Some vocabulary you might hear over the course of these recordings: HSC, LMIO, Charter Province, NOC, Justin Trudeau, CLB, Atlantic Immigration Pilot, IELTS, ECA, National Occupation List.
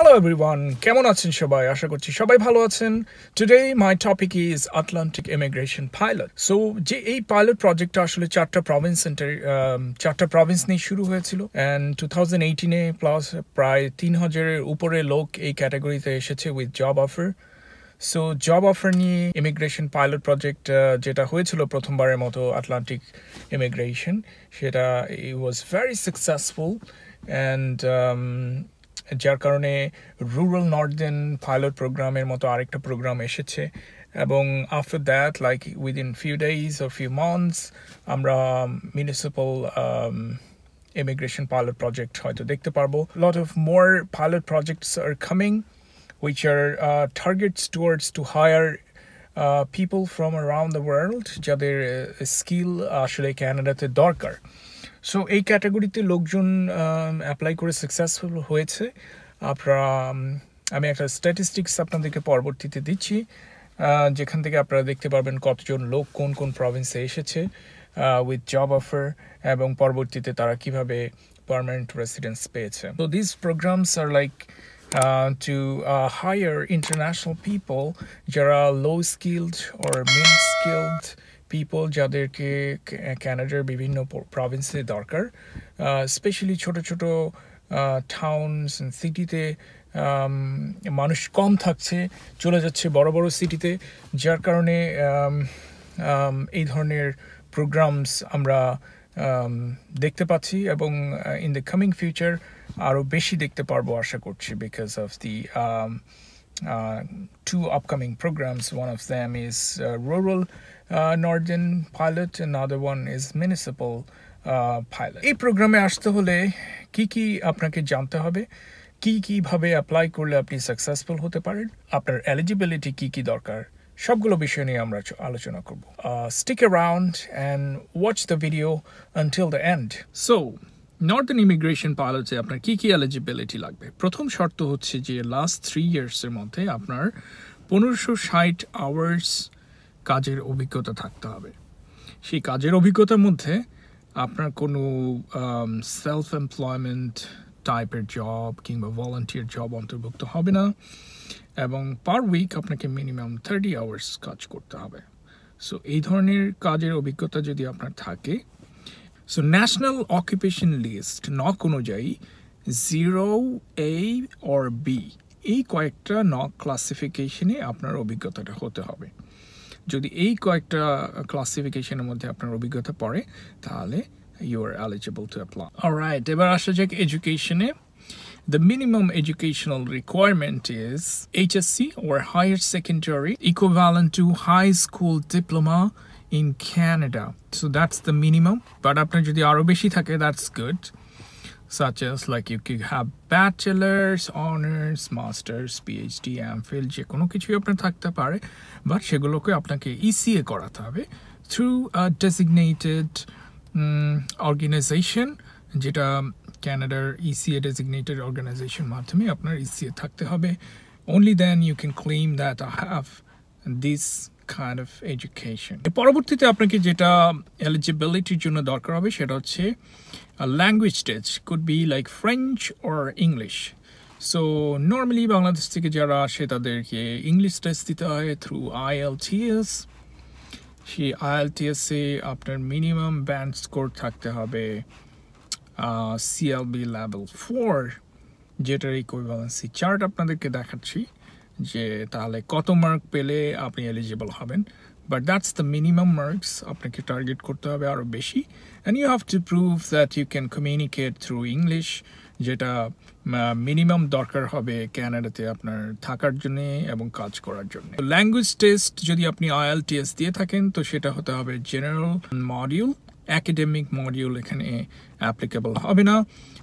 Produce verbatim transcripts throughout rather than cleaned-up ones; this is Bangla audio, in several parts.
Hello everyone, কেমন আছেন সবাই? আশা করছি সবাই ভালো আছেন। Today my topic is Atlantic Immigration Pilot. So যে এই pilot project আসলে Charter Province Center Charter Province নিয়ে শুরু হয়েছিল and twenty eighteen এ প্লাস প্রায় three thousand এর উপরে লোক এই ক্যাটাগরিতে এসেছে with job offer. So job offer নিয়ে immigration pilot project যেটা হয়েছিল প্রথমবারের মতো Atlantic Immigration সেটা it was very successful and um, যার কারণে rural northern pilot program এর মতো আরেকটা program এসেছে এবং after that like within few days or few months আমরা municipal um, immigration pilot project হয়তো দেখতে পারবো. Lot of more pilot projects are coming which are uh, targets towards to hire uh, people from around the world যাদের skill আসলে ক্যানাডাতে দরকার. So এই ক্যাটাগরিতে লোকজন অ্যাপ্লাই করে সাকসেসফুল হয়েছে. আপনারা আমি একটা স্ট্যাটিস্টিক্স আপনাদেরকে পরবর্তীতে দিচ্ছি যেখান থেকে আপনারা দেখতে পারবেন কতজন লোক কোন কোন প্রভিন্সে এসেছে উইথ জব অফার এবং পরবর্তীতে তারা কিভাবে পার্মানেন্ট রেসিডেন্স পেয়েছে. So these programs are like uh, to uh, hire international people যারা low skilled or mid skilled people যাদেরকে ক্যানাডার বিভিন্ন প্রভিন্সে দরকার, স্পেশালি ছোট ছোট টাউনস এন্ড সিটিতে মানুষ কম থাকছে, চলে যাচ্ছে বড় বড় সিটিতে, যার কারণে এই ধরনের প্রোগ্রামস আমরা দেখতে পাচ্ছি এবং ইন দ্য কামিং ফিউচার আরও বেশি দেখতে পারবো আশা করছি because of the Uh, two upcoming programs. One of them is uh, rural uh, northern pilot, another one is municipal uh, pilot. এই প্রোগ্রামে আসতে হলে কি কি আপনাকে জানতে হবে, কি কি ভাবে অ্যাপ্লাই করলে আপনি সাকসেসফুল হতে পারেন, আপনার এলিজিবিলিটি কি কি দরকার, সবগুলো বিষয় নিয়ে আমরা আলোচনা করব. Stick around and watch the video until the end. So northern immigration পাইলটে আপনার কী কী এলিজিবিলিটি লাগবে? প্রথম শর্ত হচ্ছে যে লাস্ট থ্রি ইয়ার্সের মধ্যে আপনার পনেরোশো ষাট আওয়ার্স কাজের অভিজ্ঞতা থাকতে হবে. সেই কাজের অভিজ্ঞতার মধ্যে আপনার কোনো সেলফ এমপ্লয়মেন্ট টাইপের জব কিংবা ভলান্টিয়ার জব অন্তর্ভুক্ত হবে না এবং পার উইক আপনাকে মিনিমাম থার্টি আওয়ার্স কাজ করতে হবে. সো এই ধরনের কাজের অভিজ্ঞতা যদি আপনার থাকে. So National Occupation List N O C অনুযায়ী zero A or B এই কয়েকটা N O C ক্লাসিফিকেশনে আপনার অভিজ্ঞতাটা হতে হবে. যদি এই কয়েকটা ক্লাসিফিকেশনের মধ্যে আপনার অভিজ্ঞতা পড়ে তাহলে you are eligible to apply. Alright, এবার আসা যাক এডুকেশনে. The minimum educational requirement is H S C or higher secondary equivalent to high school diploma in Canada. So that's the minimum, but apnar jodi aro beshi thake that's good, such as like you could have bachelor's, honors, masters, PhD, AmPhil je kono kichu apnar thakte pare, but shegulo ke apnake E C A korate hobe through a designated um, organization jeta Canada E C A designated organization madhyame apnar E C A thakte hobe. Only then you can claim that I have this kind of education. পরবর্তীতে আপনাকে যেটা eligibility-র জন্য দরকার হবে সেটা হচ্ছে language test, could be like French or English. So normally Bangladesh থেকে যারা আসে তাদেরকে English test দিতে হয় through I E L T S. সেই I E L T S এ আপনার minimum band score থাকতে হবে C L B level four, যেটার equivalency chart আপনাদেরকে দেখাচ্ছি যে তাহলে কত মার্ক পেলে আপনি এলিজিবল হবেন. But that's the minimum marks, আপনাকে টার্গেট করতে হবে আরও বেশি. And you have to prove that you can communicate through English, যেটা মিনিমাম দরকার হবে ক্যানাডাতে আপনার থাকার জন্যে এবং কাজ করার জন্যে. ল্যাঙ্গুয়েজ টেস্ট যদি আপনি I E L T S দিয়ে থাকেন তো সেটা হতে হবে জেনারেল মডিউল, অ্যাকাডেমিক মডিউল এখানে অ্যাপ্লিকেবল হবে না.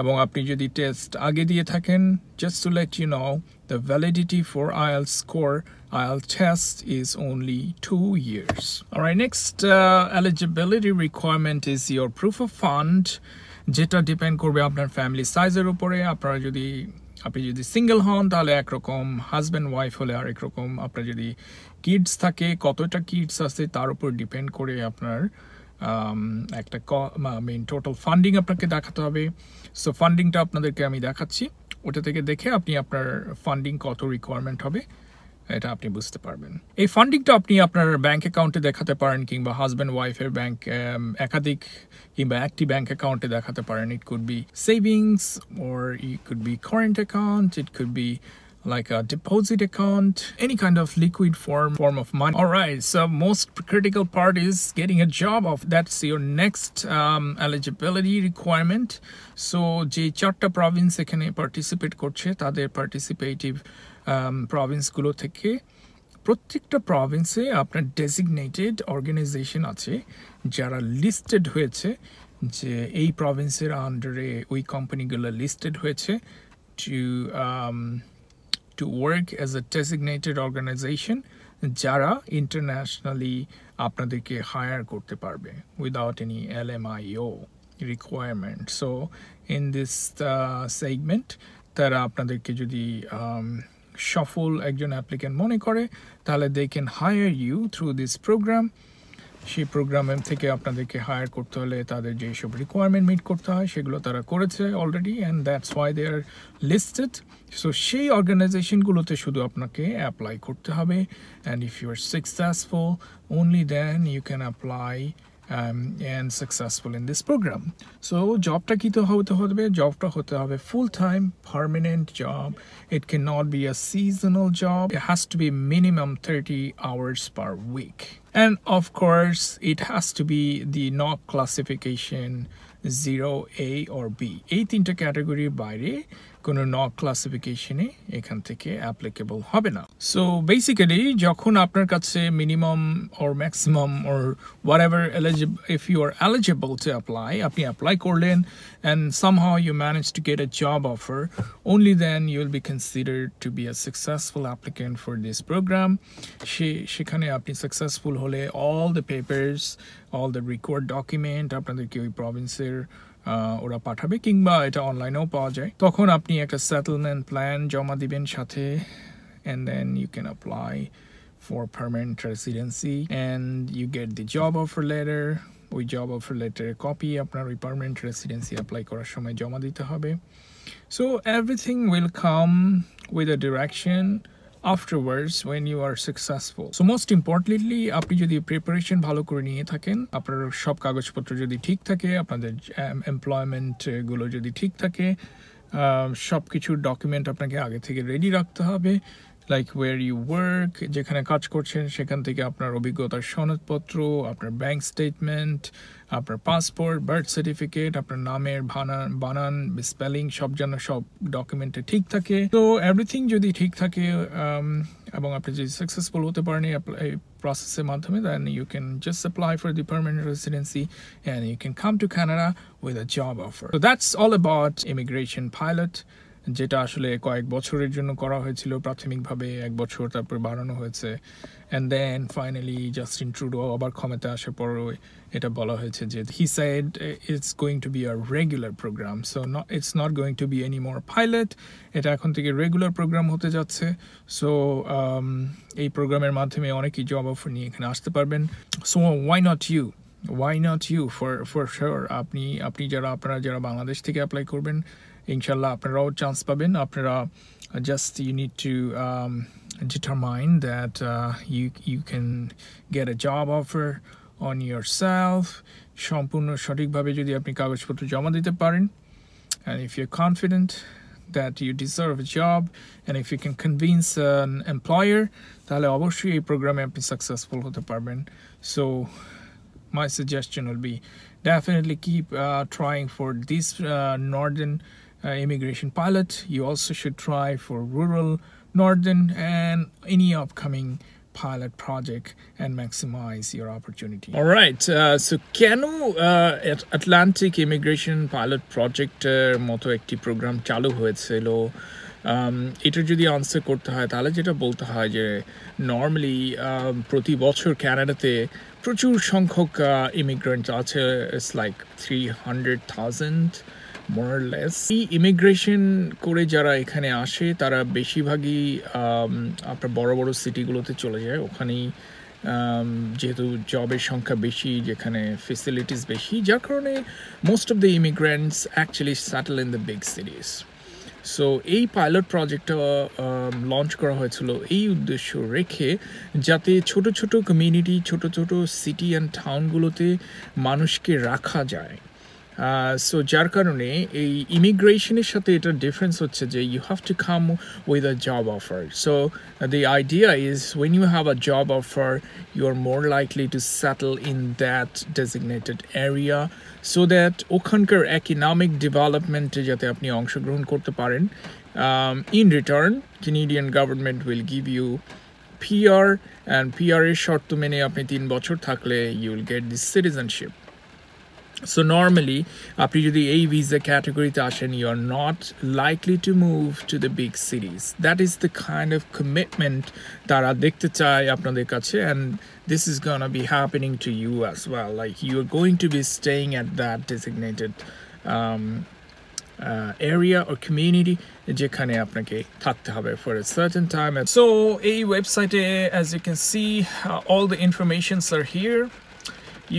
এবং আপনি যদি টেস্ট আগে দিয়ে থাকেন, just to let you know the validity for I E L T S score I E L T S test is only two years. Alright, next eligibility requirement is your proof of fund, যেটা ডিপেন্ড করবে আপনার ফ্যামিলি সাইজের উপরে. আপনারা যদি আপনি যদি সিঙ্গেল হন তাহলে একরকম, হাজব্যান্ড ওয়াইফ হলে আরেক রকম, আপনার যদি কিডস থাকে কতটা কিডস আছে তার উপর ডিপেন্ড করে আপনার একটা মেইন টোটাল ফান্ডিং আপনাকে দেখাতে হবে. সো ফান্ডিংটা আপনাদেরকে আমি দেখাচ্ছি. ওটা থেকে দেখে আপনি আপনার ফান্ডিং কত রিকোয়ারমেন্ট হবে এটা আপনি বুঝতে পারবেন। এই ফান্ডিংটা আপনি আপনার ব্যাংক অ্যাকাউন্টে দেখাতে পারেন কিংবা হাজব্যান্ড ওয়াইফের ব্যাংক একাধিক কিংবা একটি ব্যাংক অ্যাকাউন্টে দেখাতে পারেন। It could be savings or it could be current account, it could be like a deposit account, any kind of liquid form form of money. All right, so most critical part is getting a job. Of that's your next um, eligibility requirement. So je Charter Province ekhane participate korche tader participative um, province gulo theke প্রত্যেকটা প্রভিন্সে আপনার ডেজিগনেটেড অর্গানাইজেশন আছে যারা লিস্টেড হয়েছে যে এই প্রভিন্সের আন্ডারে ওই কোম্পানিগুলো লিস্টেড হয়েছে to to work as a designated organization jara internationally apnaderke hire korte parbe without any L M I O requirement. So in this uh, segment tara apnaderke jodi um shoful ekjon applicant mone kore tahole they can hire you through this program. সেই প্রোগ্রাম থেকে আপনাদেরকে হায়ার করতে হলে তাদের যেসব রিকোয়ারমেন্ট মিট করতে হয় সেগুলো তারা করেছে already and that's why they are listed. So সেই অর্গানাইজেশনগুলোতে শুধু আপনাকে অ্যাপ্লাই করতে হবে and if you are successful only then you can apply and successful in this program. So জবটা কী তো হতে হবে? জবটা হতে হবে full time permanent job. It can not be a seasonal job. It has to be minimum thirty hours per week. And of course, it has to be the N O C classification zero A or B. Eight inter category বাইরে কোনো N O C classification এ এখান থেকে applicable হবে না। So basically, যখন আপনার কাছে minimum or maximum or whatever eligible, if you are eligible to apply, আপনি apply করলেন and somehow you manage to get a job offer, only then you will be considered to be a successful applicant for this program. সেখানে আপনি successful হলে all the papers, all the record document আপনাদেরকে ওই প্রভিন্সের ওরা পাঠাবে কিংবা এটা অনলাইনেও পাওয়া যায়। তখন আপনি একটা সেটেলমেন্ট প্ল্যান জমা দিবেন সাথে and then you can apply for permanent residency and you get the job offer letter. ওই জব অফার লেটারের কপি আপনার ওই পার্মানেন্ট রেসিডেন্সি অ্যাপ্লাই করার সময় জমা দিতে হবে। So everything will come with a direction afterwards when you are successful. So most importantly আপনি যদি preparation ভালো করে নিয়ে থাকেন, আপনার সব কাগজপত্র যদি ঠিক থাকে, আপনাদের এমপ্লয়মেন্ট গুলো যদি ঠিক থাকে, সব কিছু ডকুমেন্ট আপনাকে আগে থেকে রেডি রাখতে হবে। লাইক ওয়ের ইউ ওয়ার্ক, যেখানে কাজ করছেন সেখান থেকে আপনার অভিজ্ঞতার সনদপত্র, আপনার ব্যাংক স্টেটমেন্ট, আপনার পাসপোর্ট, বার্থ সার্টিফিকেট, আপনার নামের বানান বানান স্পেলিং সব যেন সব ডকুমেন্টে ঠিক থাকে। তো এভরিথিং যদি ঠিক থাকে এবং আপনি যদি সাকসেসফুল হতে পারেন এই প্রসেসের মাধ্যমে, then you can just apply for the permanent residency and you can come to Canada with a job offer. তো that's all about immigration pilot, যেটা আসলে কয়েক বছরের জন্য করা হয়েছিল প্রাথমিকভাবে এক বছর, তারপর বাড়ানো হয়েছে and then finally Justin Trudeau আবার ক্ষমতা আসার পরও এটা বলা হয়েছে যে he said it's going to be a regular program. So not it's not going to be any more pilot, এটা এখন থেকে রেগুলার প্রোগ্রাম হতে যাচ্ছে। সো এই প্রোগ্রামের মাধ্যমে অনেকেই জব অফার নিয়ে এখানে আসতে পারবেন। So why not you? Why not you? For for sure আপনি আপনি যারা আপনারা যারা বাংলাদেশ থেকে অ্যাপ্লাই করবেন ইনশাল্লাহ আপনারাও চান্স পাবেন। আপনারা just you need to determine that you you can get a job offer on your self. সম্পূর্ণ সঠিকভাবে যদি আপনি কাগজপত্র জমা দিতে পারেন and if you confident that you deserve a job and if you can convince an employer, তাহলে অবশ্যই এই প্রোগ্রামে আপনি সাকসেসফুল হতে পারবেন। So my suggestion will be definitely keep uh, trying for this uh, northern uh, immigration pilot. You also should try for rural, northern and any upcoming pilot project and maximize your opportunity. All right, uh, so keno uh, at Atlantic Immigration Pilot Project er moto ekti program chalu hoyechilo, এটা যদি আনসার করতে হয় তাহলে যেটা বলতে হয় যে নর্মালি প্রতি বছর ক্যানাডাতে প্রচুর সংখ্যক ইমিগ্রেন্ট আছে, it's like three hundred thousand more or less. এই ইমিগ্রেশন করে যারা এখানে আসে তারা বেশিরভাগই আপনার বড় বড় সিটিগুলোতে চলে যায়। ওখানেই যেহেতু জবের সংখ্যা বেশি, যেখানে ফেসিলিটিস বেশি, যার কারণে most of the immigrants actually settle in the big cities. So এই পাইলট প্রজেক্টটা লঞ্চ করা হয়েছিল এই উদ্দেশ্য রেখে যাতে ছোট ছোট কমিউনিটি ছোট ছোট সিটি অ্যান্ড টাউনগুলোতে মানুষকে রাখা যায়। সো যার কারণে এই ইমিগ্রেশনের সাথে এটার ডিফারেন্স হচ্ছে যে you have to come with a job offer. So the idea is when you have a job offer you are more likely to settle in that designated area so that ওখানকার ইকোনমিক ডেভেলপমেন্টে যাতে আপনি অংশগ্রহণ করতে পারেন। In return Canadian government will give you PR and পিআরের শর্ত মেনে আপনি তিন বছর থাকলে you will get this citizenship. So normally, আপনি যদি এই visa category তে আসেন, you are not likely to move to the big cities. That is the kind of commitment তারা দেখতে চায় আপনাদের কাছে, and this is gonna be happening to you as well. Like you are going to be staying at that designated um, uh, area or community যেখানে আপনাকে থাকতে হবে for a certain time. So এই website, as you can see, uh, all the informations are here.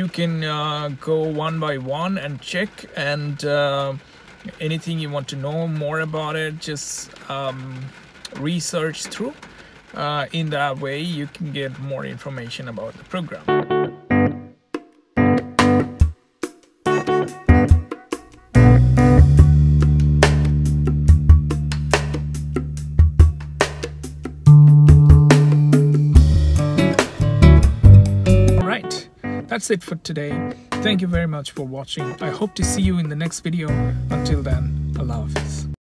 You can uh, go one by one and check, and uh, anything you want to know more about it, just um, research through. Uh, in that way you can get more information about the program. That's it for today. Thank you very much for watching. I hope to see you in the next video. Until then, Allah Hafiz.